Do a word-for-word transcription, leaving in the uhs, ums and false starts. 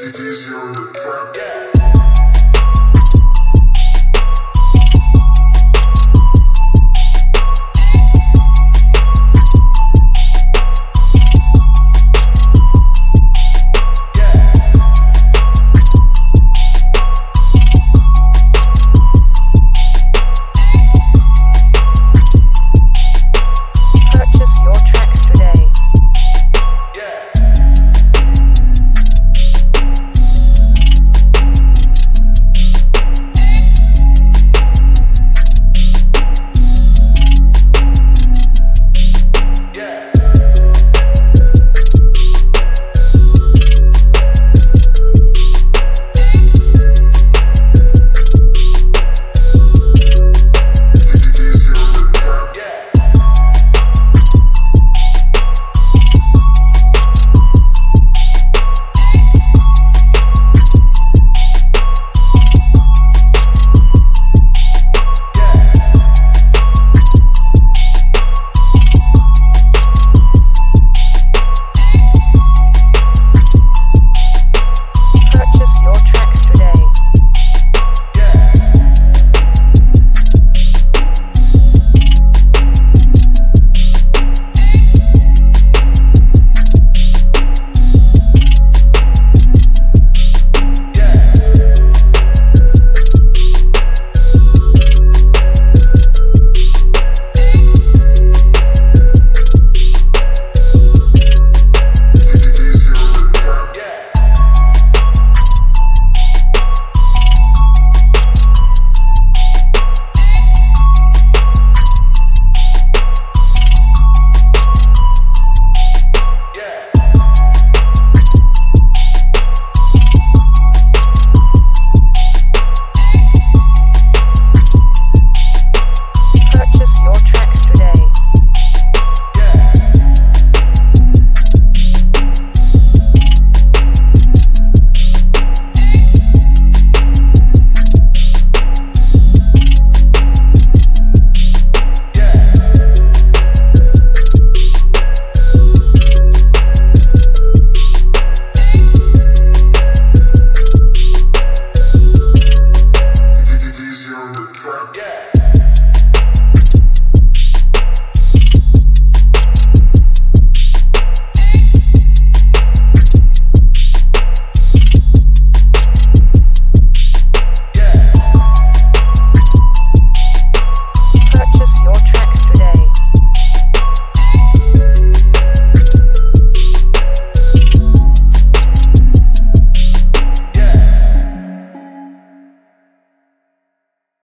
Easier on the track.